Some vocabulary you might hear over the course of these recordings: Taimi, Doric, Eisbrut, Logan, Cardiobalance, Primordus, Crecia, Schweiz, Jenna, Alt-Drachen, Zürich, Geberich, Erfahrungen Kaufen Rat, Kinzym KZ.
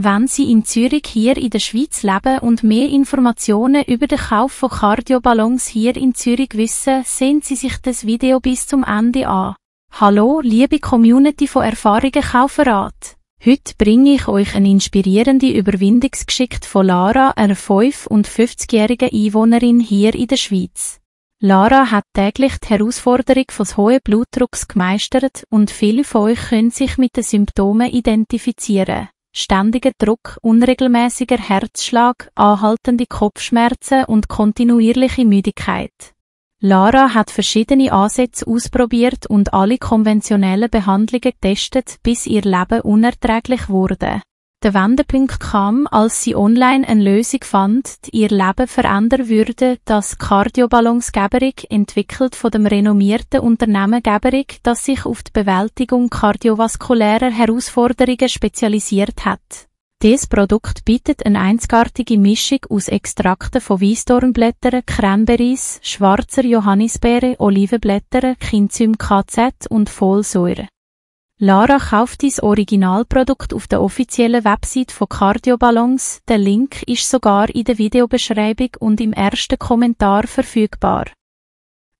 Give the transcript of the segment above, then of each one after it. wenn Sie in Zürich hier in der Schweiz leben und mehr Informationen über den Kauf von Cardiobalance hier in Zürich wissen, sehen Sie sich das Video bis zum Ende an. Hallo, liebe Community von Erfahrungen Kaufen Rat. Heute bringe ich euch eine inspirierende Überwindungsgeschichte von Lara, einer 55-jährigen Einwohnerin hier in der Schweiz. Lara hat täglich die Herausforderung des hohen Blutdrucks gemeistert und viele von euch können sich mit den Symptomen identifizieren. Ständiger Druck, unregelmäßiger Herzschlag, anhaltende Kopfschmerzen und kontinuierliche Müdigkeit. Lara hat verschiedene Ansätze ausprobiert und alle konventionellen Behandlungen getestet, bis ihr Leben unerträglich wurde. Der Wendepunkt kam, als sie online eine Lösung fand, die ihr Leben verändern würde, das Cardiobalance Geberich, entwickelt von dem renommierten Unternehmen Geberich, das sich auf die Bewältigung kardiovaskulärer Herausforderungen spezialisiert hat. Dieses Produkt bietet eine einzigartige Mischung aus Extrakten von Weissdornblättern, Cranberries, schwarzer Johannisbeere, Olivenblättern, Kinzym KZ und Folsäure. Lara kauft das Originalprodukt auf der offiziellen Website von Cardiobalance. Der Link ist sogar in der Videobeschreibung und im ersten Kommentar verfügbar.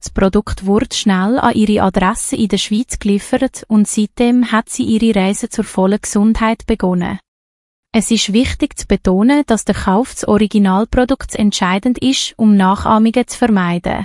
Das Produkt wurde schnell an ihre Adresse in der Schweiz geliefert und seitdem hat sie ihre Reise zur vollen Gesundheit begonnen. Es ist wichtig zu betonen, dass der Kauf des Originalprodukts entscheidend ist, um Nachahmungen zu vermeiden.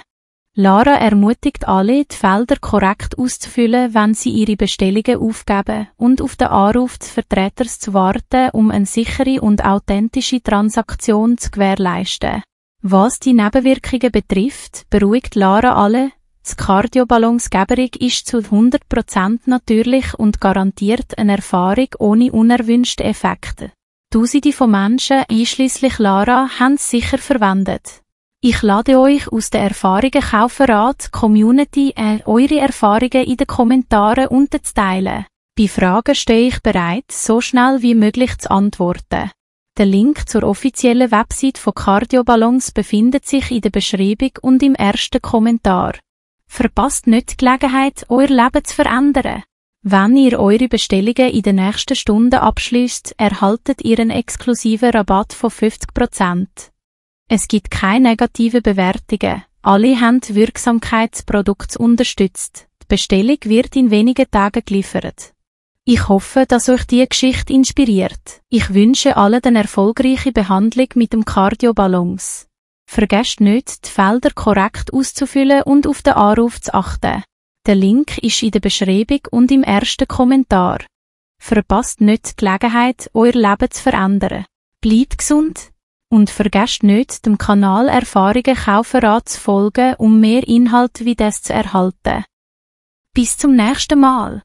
Lara ermutigt alle, die Felder korrekt auszufüllen, wenn sie ihre Bestellungen aufgeben und auf den Anruf des Vertreters zu warten, um eine sichere und authentische Transaktion zu gewährleisten. Was die Nebenwirkungen betrifft, beruhigt Lara alle, das Cardiobalance Geberich ist zu 100% natürlich und garantiert eine Erfahrung ohne unerwünschte Effekte. Tausende von Menschen, einschließlich Lara, haben es sicher verwendet. Ich lade euch aus der Erfahrungen Kaufen Rat Community eure Erfahrungen in den Kommentaren unten zu teilen. Bei Fragen stehe ich bereit, so schnell wie möglich zu antworten. Der Link zur offiziellen Website von Cardiobalance befindet sich in der Beschreibung und im ersten Kommentar. Verpasst nicht die Gelegenheit, euer Leben zu verändern. Wenn ihr eure Bestellungen in den nächsten Stunden abschließt, erhaltet ihr einen exklusiven Rabatt von 50%. Es gibt keine negativen Bewertungen. Alle haben die Wirksamkeit des Produkts unterstützt. Die Bestellung wird in wenigen Tagen geliefert. Ich hoffe, dass euch diese Geschichte inspiriert. Ich wünsche allen eine erfolgreiche Behandlung mit dem Cardiobalance. Vergesst nicht, die Felder korrekt auszufüllen und auf den Anruf zu achten. Der Link ist in der Beschreibung und im ersten Kommentar. Verpasst nicht die Gelegenheit, euer Leben zu verändern. Bleibt gesund! Und vergesst nicht, dem Kanal Erfahrungen Kaufen Rat zu folgen, um mehr Inhalte wie das zu erhalten. Bis zum nächsten Mal!